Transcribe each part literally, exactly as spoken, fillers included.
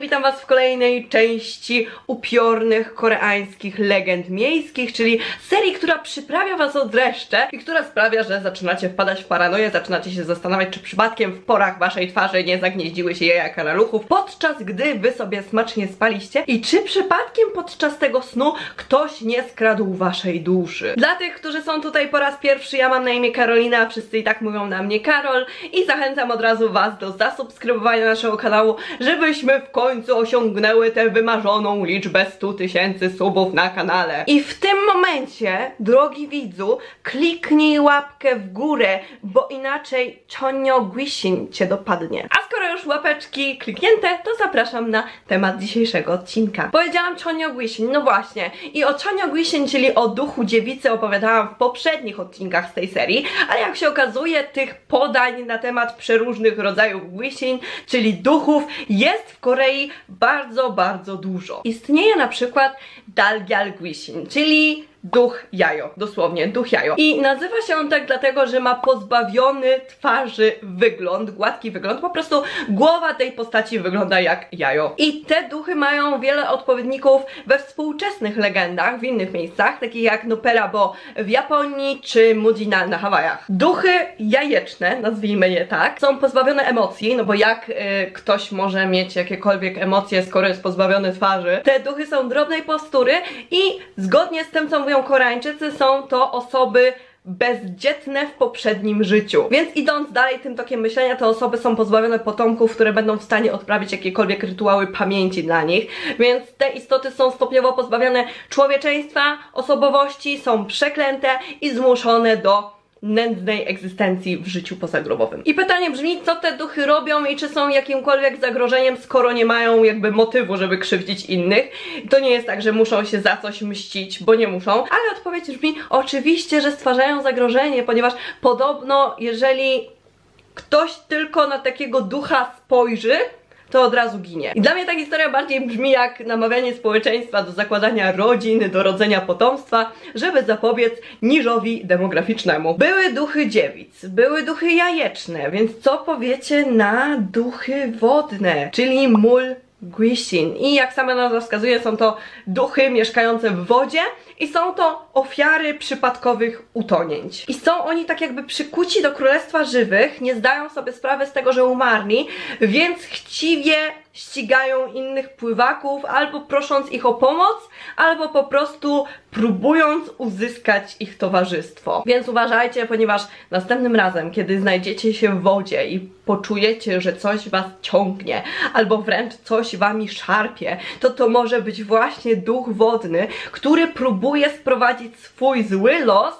Witam Was w kolejnej części upiornych koreańskich legend miejskich, czyli serii, która przyprawia Was o dreszcze i która sprawia, że zaczynacie wpadać w paranoję, zaczynacie się zastanawiać, czy przypadkiem w porach Waszej twarzy nie zagnieździły się jaja karaluchów, podczas gdy Wy sobie smacznie spaliście i czy przypadkiem podczas tego snu ktoś nie skradł Waszej duszy. Dla tych, którzy są tutaj po raz pierwszy, ja mam na imię Karolina, a wszyscy i tak mówią na mnie Karol i zachęcam od razu Was do zasubskrybowania naszego kanału, żebyśmy w końcu osiągnęły tę wymarzoną liczbę stu tysięcy subów na kanale. I w tym momencie, drogi widzu, kliknij łapkę w górę, bo inaczej Cheonyeo Gwisin Cię dopadnie. A skoro już łapeczki kliknięte, to zapraszam na temat dzisiejszego odcinka. Powiedziałam Cheonyeo Gwisin, no właśnie. I o Cheonyeo Gwisin, czyli o duchu dziewicy, opowiadałam w poprzednich odcinkach z tej serii, ale jak się okazuje, tych podań na temat przeróżnych rodzajów Gwisin, czyli duchów, jest w Korei bardzo, bardzo dużo. Istnieje na przykład dalgalguisin, czyli duch jajo, dosłownie duch jajo. I nazywa się on tak dlatego, że ma pozbawiony twarzy wygląd, gładki wygląd, po prostu głowa tej postaci wygląda jak jajo. I te duchy mają wiele odpowiedników we współczesnych legendach, w innych miejscach, takich jak Nupera bo w Japonii, czy Mujina na Hawajach. Duchy jajeczne, nazwijmy je tak, są pozbawione emocji, no bo jak y, ktoś może mieć jakiekolwiek emocje, skoro jest pozbawiony twarzy? Te duchy są drobnej postury i zgodnie z tym, co mówią Koreańczycy, są to osoby bezdzietne w poprzednim życiu. Więc idąc dalej tym tokiem myślenia, te osoby są pozbawione potomków, które będą w stanie odprawić jakiekolwiek rytuały pamięci dla nich. Więc te istoty są stopniowo pozbawione człowieczeństwa, osobowości, są przeklęte i zmuszone do nędznej egzystencji w życiu pozagrobowym. I pytanie brzmi, co te duchy robią i czy są jakimkolwiek zagrożeniem, skoro nie mają jakby motywu, żeby krzywdzić innych. To nie jest tak, że muszą się za coś mścić, bo nie muszą, ale odpowiedź brzmi, oczywiście, że stwarzają zagrożenie, ponieważ podobno, jeżeli ktoś tylko na takiego ducha spojrzy, to od razu ginie. I dla mnie ta historia bardziej brzmi jak namawianie społeczeństwa do zakładania rodzin, do rodzenia potomstwa, żeby zapobiec niżowi demograficznemu. Były duchy dziewic, były duchy jajeczne, więc co powiecie na duchy wodne, czyli mul Gwisin. I jak sama nazwa wskazuje, są to duchy mieszkające w wodzie i są to ofiary przypadkowych utonięć. I są oni tak jakby przykuci do królestwa żywych, nie zdają sobie sprawy z tego, że umarli, więc chciwie ścigają innych pływaków, albo prosząc ich o pomoc, albo po prostu próbując uzyskać ich towarzystwo. Więc uważajcie, ponieważ następnym razem, kiedy znajdziecie się w wodzie i poczujecie, że coś was ciągnie, albo wręcz coś wami szarpie, to to może być właśnie duch wodny, który próbuje sprowadzić swój zły los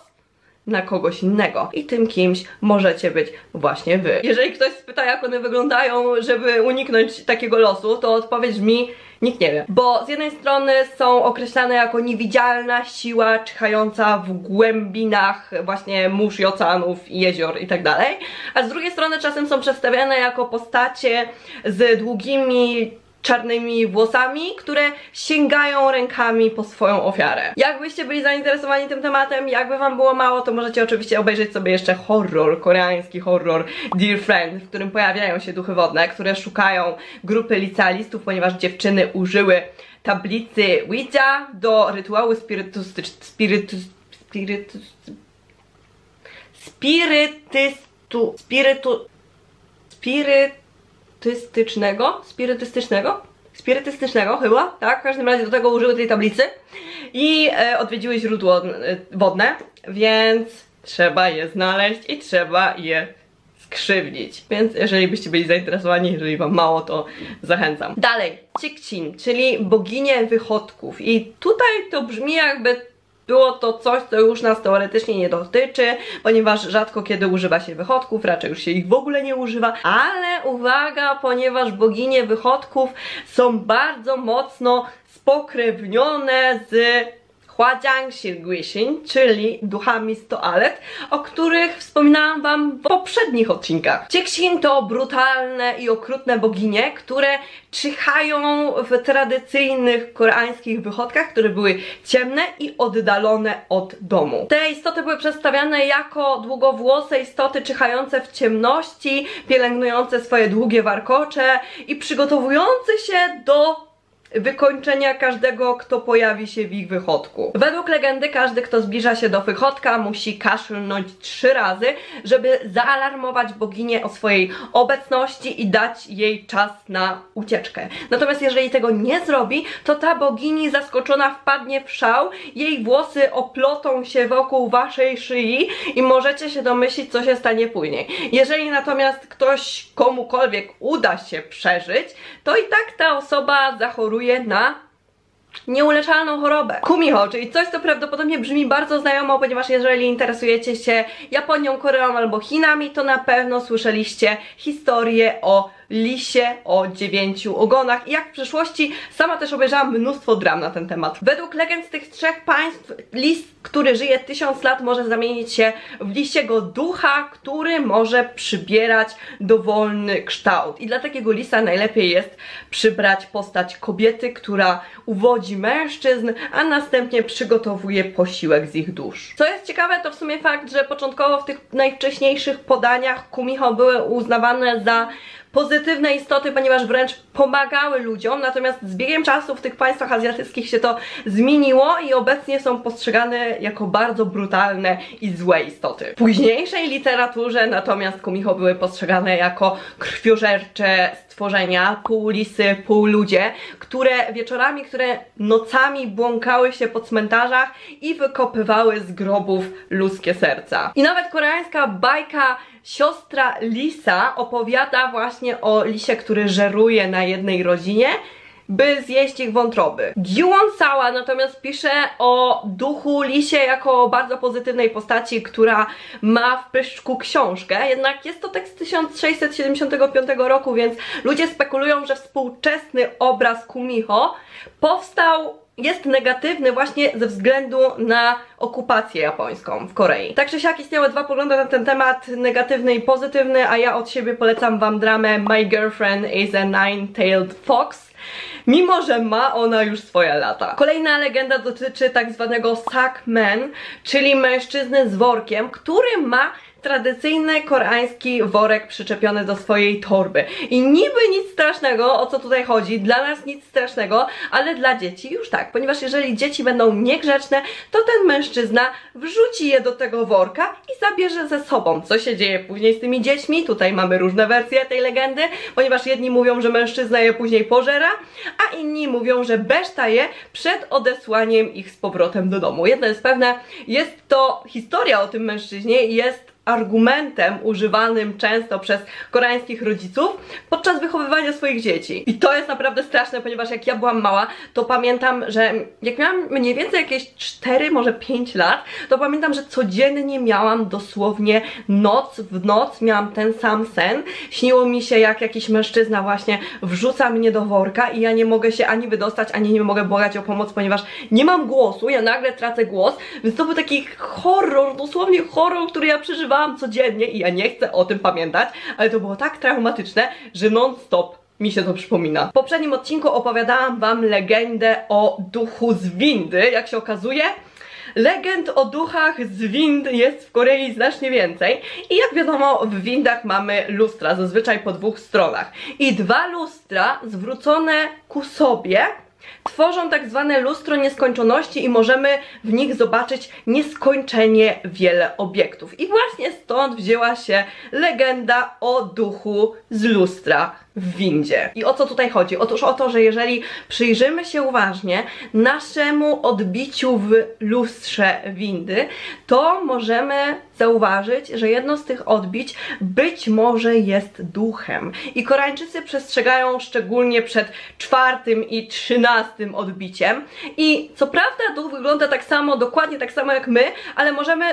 na kogoś innego. I tym kimś możecie być właśnie wy. Jeżeli ktoś spyta, jak one wyglądają, żeby uniknąć takiego losu, to odpowiedź brzmi: nikt nie wie. Bo z jednej strony są określane jako niewidzialna siła czyhająca w głębinach właśnie mórz i oceanów i jezior i tak dalej, a z drugiej strony czasem są przedstawiane jako postacie z długimi czarnymi włosami, które sięgają rękami po swoją ofiarę. Jakbyście byli zainteresowani tym tematem, jakby wam było mało, to możecie oczywiście obejrzeć sobie jeszcze horror, koreański horror Dear Friend, w którym pojawiają się duchy wodne, które szukają grupy licealistów, ponieważ dziewczyny użyły tablicy Ouija do rytuału spirytystycznego. Spirytus, spirytus, spirytystu. Spirytu. Spiryt. Spirytystycznego? Spirytystycznego? Spirytystycznego chyba, tak? W każdym razie do tego użyły tej tablicy i e, odwiedziły źródło wodne, więc trzeba je znaleźć i trzeba je skrzywdzić. Więc jeżeli byście byli zainteresowani, jeżeli wam mało, to zachęcam. Dalej, Cheukshin, czyli boginię wychodków. I tutaj to brzmi, jakby było to coś, co już nas teoretycznie nie dotyczy, ponieważ rzadko kiedy używa się wychodków, raczej już się ich w ogóle nie używa, ale uwaga, ponieważ boginie wychodków są bardzo mocno spokrewnione z Hwajangshil Gwishin, czyli duchami z toalet, o których wspominałam wam w poprzednich odcinkach. Cheukshin to brutalne i okrutne boginie, które czyhają w tradycyjnych koreańskich wychodkach, które były ciemne i oddalone od domu. Te istoty były przedstawiane jako długowłose istoty czyhające w ciemności, pielęgnujące swoje długie warkocze i przygotowujące się do wykończenia każdego, kto pojawi się w ich wychodku. Według legendy każdy, kto zbliża się do wychodka, musi kaszlnąć trzy razy, żeby zaalarmować boginię o swojej obecności i dać jej czas na ucieczkę. Natomiast jeżeli tego nie zrobi, to ta bogini zaskoczona wpadnie w szał, jej włosy oplotą się wokół waszej szyi i możecie się domyślić, co się stanie później. Jeżeli natomiast ktoś komukolwiek uda się przeżyć, to i tak ta osoba zachoruje na nieuleczalną chorobę. Kumiho, czyli coś, co prawdopodobnie brzmi bardzo znajomo, ponieważ jeżeli interesujecie się Japonią, Koreą albo Chinami, to na pewno słyszeliście historię o lisie o dziewięciu ogonach i jak w przeszłości sama też obejrzałam mnóstwo dram na ten temat. Według legend z tych trzech państw lis, który żyje tysiąc lat, może zamienić się w lisiego ducha, który może przybierać dowolny kształt. I dla takiego lisa najlepiej jest przybrać postać kobiety, która uwodzi mężczyzn, a następnie przygotowuje posiłek z ich dusz. Co jest ciekawe, to w sumie fakt, że początkowo w tych najwcześniejszych podaniach Kumiho były uznawane za pozytywne istoty, ponieważ wręcz pomagały ludziom, natomiast z biegiem czasu w tych państwach azjatyckich się to zmieniło i obecnie są postrzegane jako bardzo brutalne i złe istoty. W późniejszej literaturze natomiast Kumiho były postrzegane jako krwiożercze stworzenia, pół lisy, pół ludzie, które wieczorami, które nocami błąkały się po cmentarzach i wykopywały z grobów ludzkie serca. I nawet koreańska bajka Siostra lisa opowiada właśnie o lisie, który żeruje na jednej rodzinie, by zjeść ich wątroby. Jiwon Sawa natomiast pisze o duchu lisie jako bardzo pozytywnej postaci, która ma w pyszczku książkę, jednak jest to tekst z tysiąc sześćset siedemdziesiątego piątego roku, więc ludzie spekulują, że współczesny obraz Kumiho powstał, jest negatywny właśnie ze względu na okupację japońską w Korei. Tak czy siak istniały dwa poglądy na ten temat, negatywny i pozytywny, a ja od siebie polecam wam dramę My Girlfriend is a Nine-Tailed Fox, mimo że ma ona już swoje lata. Kolejna legenda dotyczy tak zwanego Sack Man, czyli mężczyzny z workiem, który ma tradycyjny koreański worek przyczepiony do swojej torby. I niby nic strasznego, o co tutaj chodzi, dla nas nic strasznego, ale dla dzieci już tak, ponieważ jeżeli dzieci będą niegrzeczne, to ten mężczyzna wrzuci je do tego worka i zabierze ze sobą. Co się dzieje później z tymi dziećmi? Tutaj mamy różne wersje tej legendy, ponieważ jedni mówią, że mężczyzna je później pożera, a inni mówią, że beszta je przed odesłaniem ich z powrotem do domu. Jedno jest pewne, jest to historia o tym mężczyźnie, jest argumentem używanym często przez koreańskich rodziców podczas wychowywania swoich dzieci. I to jest naprawdę straszne, ponieważ jak ja byłam mała, to pamiętam, że jak miałam mniej więcej jakieś cztery, może pięć lat, to pamiętam, że codziennie miałam dosłownie noc w noc, miałam ten sam sen. Śniło mi się, jak jakiś mężczyzna właśnie wrzuca mnie do worka i ja nie mogę się ani wydostać, ani nie mogę błagać o pomoc, ponieważ nie mam głosu, ja nagle tracę głos, więc to był taki horror, dosłownie horror, który ja przeżywałam codziennie i ja nie chcę o tym pamiętać, ale to było tak traumatyczne, że non stop mi się to przypomina. W poprzednim odcinku opowiadałam wam legendę o duchu z windy. Jak się okazuje, legend o duchach z wind jest w Korei znacznie więcej i jak wiadomo, w windach mamy lustra, zazwyczaj po dwóch stronach. I dwa lustra zwrócone ku sobie tworzą tak zwane lustro nieskończoności i możemy w nich zobaczyć nieskończenie wiele obiektów. I właśnie stąd wzięła się legenda o duchu z lustra w windzie. I o co tutaj chodzi? Otóż o to, że jeżeli przyjrzymy się uważnie naszemu odbiciu w lustrze windy, to możemy zauważyć, że jedno z tych odbić być może jest duchem. I Koreańczycy przestrzegają szczególnie przed czwartym i trzynastym odbiciem. I co prawda duch wygląda tak samo, dokładnie tak samo jak my, ale możemy,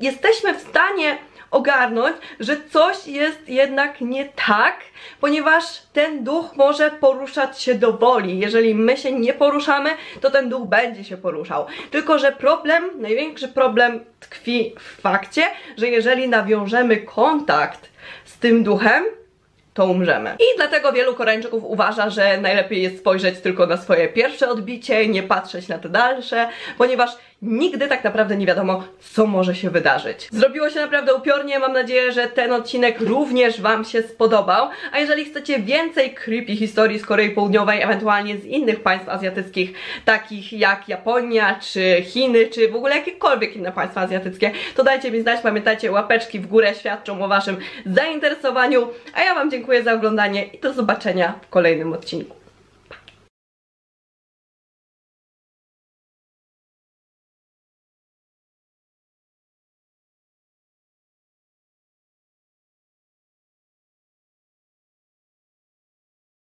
jesteśmy w stanie ogarnąć, że coś jest jednak nie tak, ponieważ ten duch może poruszać się do woli. Jeżeli my się nie poruszamy, to ten duch będzie się poruszał. Tylko że problem, największy problem tkwi w fakcie, że jeżeli nawiążemy kontakt z tym duchem, to umrzemy. I dlatego wielu Koreańczyków uważa, że najlepiej jest spojrzeć tylko na swoje pierwsze odbicie, nie patrzeć na te dalsze, ponieważ nigdy tak naprawdę nie wiadomo, co może się wydarzyć. Zrobiło się naprawdę upiornie, mam nadzieję, że ten odcinek również Wam się spodobał, a jeżeli chcecie więcej creepy historii z Korei Południowej, ewentualnie z innych państw azjatyckich, takich jak Japonia, czy Chiny, czy w ogóle jakiekolwiek inne państwa azjatyckie, to dajcie mi znać, pamiętajcie, łapeczki w górę świadczą o Waszym zainteresowaniu, a ja Wam dziękuję za oglądanie i do zobaczenia w kolejnym odcinku.